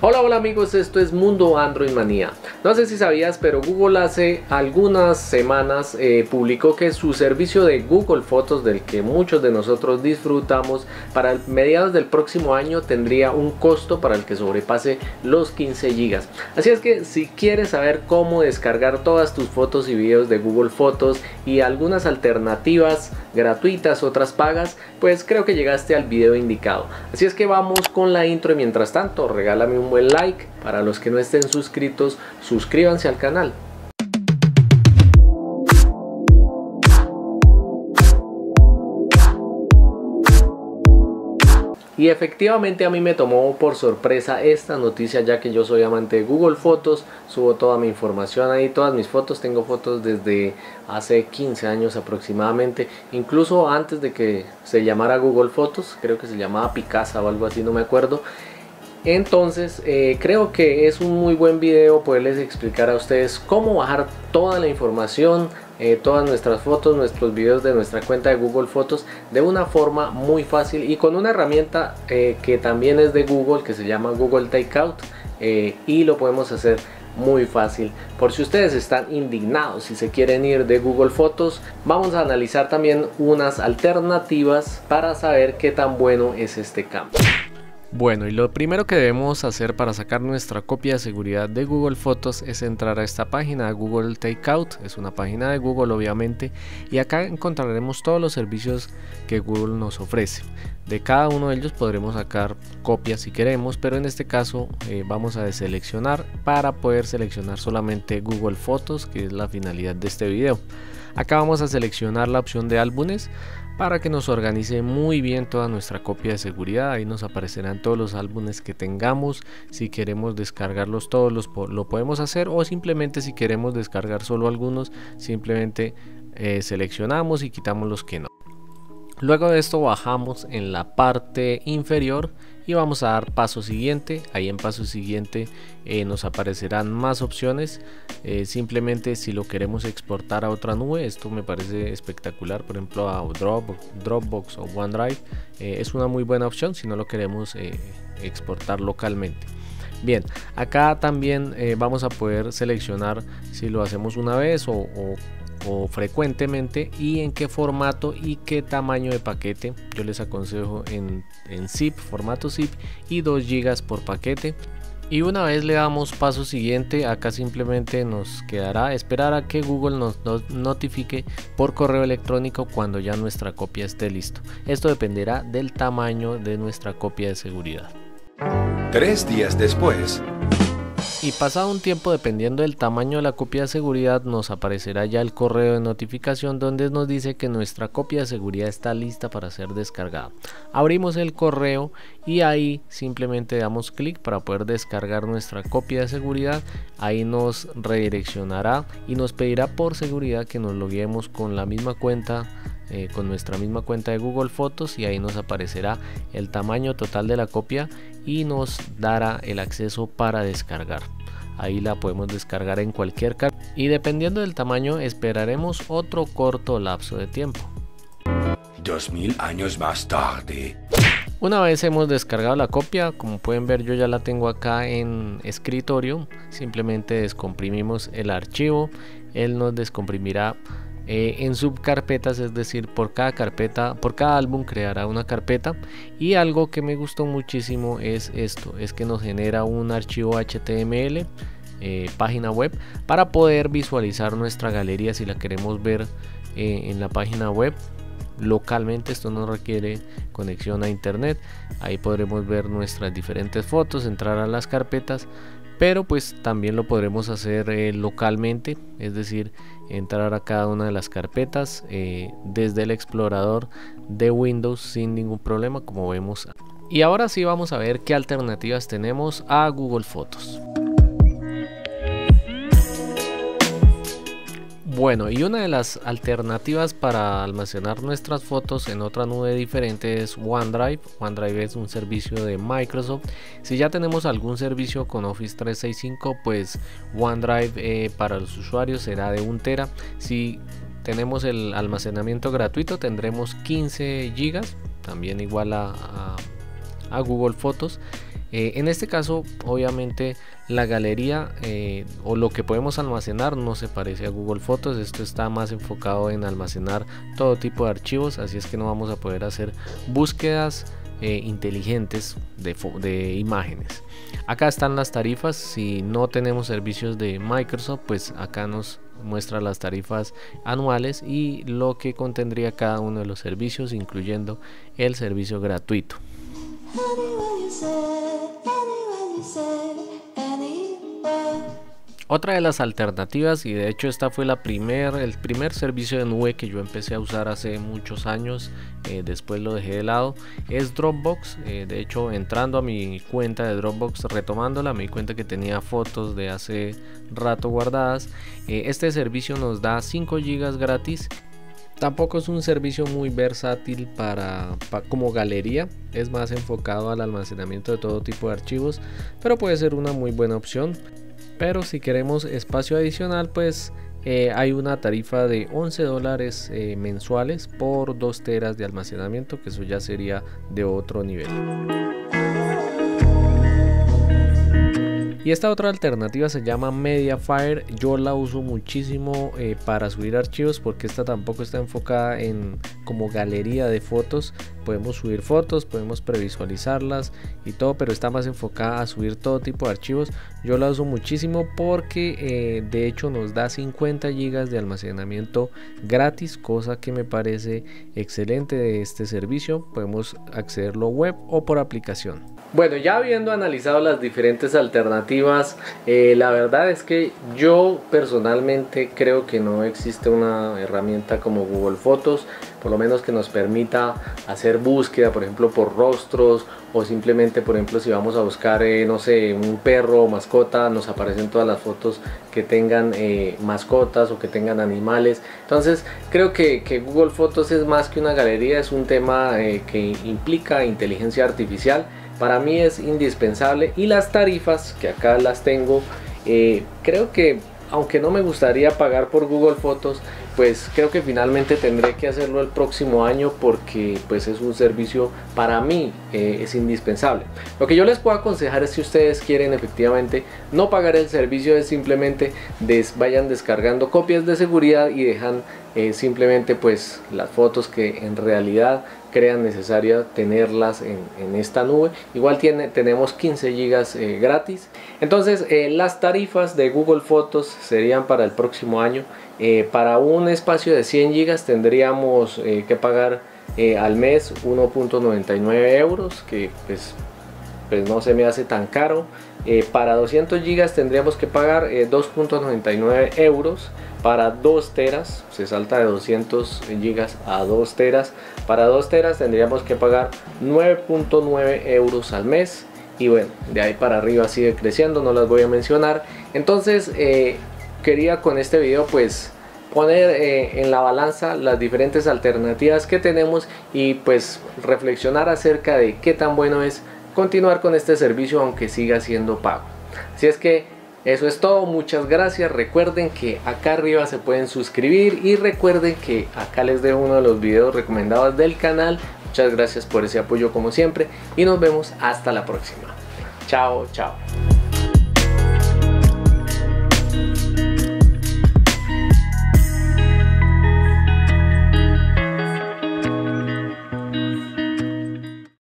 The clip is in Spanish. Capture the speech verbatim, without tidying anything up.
Hola, hola amigos, esto es Mundo Android Manía. No sé si sabías, pero Google hace algunas semanas eh, publicó que su servicio de Google Fotos, del que muchos de nosotros disfrutamos, para mediados del próximo año tendría un costo para el que sobrepase los quince gigas. Así es que si quieres saber cómo descargar todas tus fotos y videos de Google Fotos y algunas alternativas gratuitas, otras pagas, pues creo que llegaste al video indicado. Así es que vamos con la intro y mientras tanto regálame un buen like. Para los que no estén suscritos, suscríbanse al canal. Y efectivamente a mí me tomó por sorpresa esta noticia, ya que yo soy amante de Google Fotos, subo toda mi información ahí, todas mis fotos, tengo fotos desde hace quince años aproximadamente, incluso antes de que se llamara Google Fotos, creo que se llamaba Picasa o algo así, no me acuerdo. Entonces eh, creo que es un muy buen video poderles explicar a ustedes cómo bajar toda la información, eh, todas nuestras fotos, nuestros videos de nuestra cuenta de Google Fotos de una forma muy fácil y con una herramienta eh, que también es de Google, que se llama Google Takeout, eh, y lo podemos hacer muy fácil. Por si ustedes están indignados, si se quieren ir de Google Fotos, vamos a analizar también unas alternativas para saber qué tan bueno es este cambio. Bueno, y lo primero que debemos hacer para sacar nuestra copia de seguridad de Google Fotos es entrar a esta página, Google Takeout, es una página de Google obviamente, y acá encontraremos todos los servicios que Google nos ofrece. De cada uno de ellos podremos sacar copias si queremos, pero en este caso eh, vamos a deseleccionar para poder seleccionar solamente Google Fotos, que es la finalidad de este video. Acá vamos a seleccionar la opción de álbumes para que nos organice muy bien toda nuestra copia de seguridad. Ahí nos aparecerán todos los álbumes que tengamos. Si queremos descargarlos todos los, lo podemos hacer, o simplemente si queremos descargar solo algunos, simplemente eh, seleccionamos y quitamos los que no. Luego de esto bajamos en la parte inferior y vamos a dar paso siguiente. Ahí en paso siguiente eh, nos aparecerán más opciones, eh, simplemente si lo queremos exportar a otra nube. Esto me parece espectacular, por ejemplo a Dropbox, Dropbox o OneDrive, eh, es una muy buena opción si no lo queremos eh, exportar localmente. Bien, acá también eh, vamos a poder seleccionar si lo hacemos una vez o, o o frecuentemente, y en qué formato y qué tamaño de paquete. Yo les aconsejo en, en zip, formato zip, y dos gigas por paquete. Y una vez le damos paso siguiente, acá simplemente nos quedará esperar a que Google nos notifique por correo electrónico cuando ya nuestra copia esté lista. Esto dependerá del tamaño de nuestra copia de seguridad. Tres días después. Y pasado un tiempo, dependiendo del tamaño de la copia de seguridad, nos aparecerá ya el correo de notificación donde nos dice que nuestra copia de seguridad está lista para ser descargada. Abrimos el correo y ahí simplemente damos clic para poder descargar nuestra copia de seguridad. Ahí nos redireccionará y nos pedirá por seguridad que nos loguemos con la misma cuenta, Eh, con nuestra misma cuenta de Google Fotos, y ahí nos aparecerá el tamaño total de la copia y nos dará el acceso para descargar. Ahí la podemos descargar en cualquier carpeta y dependiendo del tamaño esperaremos otro corto lapso de tiempo. Dos mil años más tarde. Una vez hemos descargado la copia, como pueden ver yo ya la tengo acá en escritorio, simplemente descomprimimos el archivo, él nos descomprimirá Eh, en subcarpetas, es decir, por cada carpeta, por cada álbum creará una carpeta. Y algo que me gustó muchísimo es esto, es que nos genera un archivo H T M L, eh, página web, para poder visualizar nuestra galería si la queremos ver eh, en la página web localmente. Esto no requiere conexión a internet, ahí podremos ver nuestras diferentes fotos, entrar a las carpetas, pero pues también lo podremos hacer eh, localmente, es decir, entrar a cada una de las carpetas eh, desde el explorador de Windows sin ningún problema, como vemos. Y ahora sí vamos a ver qué alternativas tenemos a Google Fotos. Bueno, y una de las alternativas para almacenar nuestras fotos en otra nube diferente es OneDrive. OneDrive es un servicio de Microsoft. Si ya tenemos algún servicio con Office trescientos sesenta y cinco, pues OneDrive eh, para los usuarios será de un tera. Si tenemos el almacenamiento gratuito tendremos quince gigas, también igual a, a, a Google Fotos. Eh, en este caso, obviamente, la galería eh, o lo que podemos almacenar no se parece a Google Fotos. Esto está más enfocado en almacenar todo tipo de archivos, así es que no vamos a poder hacer búsquedas eh, inteligentes de, de imágenes. Acá están las tarifas. Si no tenemos servicios de Microsoft, pues acá nos muestra las tarifas anuales y lo que contendría cada uno de los servicios, incluyendo el servicio gratuito. Otra de las alternativas, y de hecho esta fue la primer, el primer servicio de nube que yo empecé a usar hace muchos años, eh, después lo dejé de lado, es Dropbox. Eh, de hecho, entrando a mi cuenta de Dropbox, retomándola, me di cuenta que tenía fotos de hace rato guardadas. Eh, este servicio nos da cinco gigas gratis. Tampoco es un servicio muy versátil para, para como galería, es más enfocado al almacenamiento de todo tipo de archivos, pero puede ser una muy buena opción. Pero si queremos espacio adicional, pues eh, hay una tarifa de once dólares eh, mensuales por dos teras de almacenamiento, que eso ya sería de otro nivel. Y esta otra alternativa se llama MediaFire. Yo la uso muchísimo eh, para subir archivos, porque esta tampoco está enfocada en como galería de fotos. Podemos subir fotos, podemos previsualizarlas y todo, pero está más enfocada a subir todo tipo de archivos. Yo la uso muchísimo porque eh, de hecho nos da cincuenta gigas de almacenamiento gratis, cosa que me parece excelente de este servicio. Podemos accederlo web o por aplicación. Bueno, ya habiendo analizado las diferentes alternativas, Eh, la verdad es que yo personalmente creo que no existe una herramienta como Google Fotos, por lo menos que nos permita hacer búsqueda, por ejemplo, por rostros, o simplemente, por ejemplo, si vamos a buscar, eh, no sé, un perro o mascota, nos aparecen todas las fotos que tengan eh, mascotas o que tengan animales. Entonces, creo que, que Google Fotos es más que una galería, es un tema eh, que implica inteligencia artificial. Para mí es indispensable, y las tarifas que acá las tengo, eh, creo que aunque no me gustaría pagar por Google Fotos, pues creo que finalmente tendré que hacerlo el próximo año, porque pues es un servicio para mí, eh, es indispensable. Lo que yo les puedo aconsejar es, si ustedes quieren efectivamente no pagar el servicio, es simplemente des, vayan descargando copias de seguridad y dejan eh, simplemente pues las fotos que en realidad crean necesaria tenerlas en, en esta nube. Igual tiene, tenemos quince gigas eh, gratis. Entonces eh, las tarifas de Google Fotos serían para el próximo año. Eh, para un espacio de cien gigas tendríamos eh, que pagar eh, al mes uno punto noventa y nueve euros, que pues, pues no se me hace tan caro. Eh, para doscientos gigas tendríamos que pagar eh, dos punto noventa y nueve euros. Para dos teras, se salta de doscientos gigas a dos teras. Para dos teras tendríamos que pagar nueve punto nueve euros al mes. Y bueno, de ahí para arriba sigue creciendo, no las voy a mencionar. Entonces, eh, quería con este video pues poner eh, en la balanza las diferentes alternativas que tenemos, y pues reflexionar acerca de qué tan bueno es continuar con este servicio aunque siga siendo pago. Así es que eso es todo, muchas gracias. Recuerden que acá arriba se pueden suscribir, y recuerden que acá les dejo uno de los videos recomendados del canal. Muchas gracias por ese apoyo como siempre, y nos vemos hasta la próxima. Chao, chao.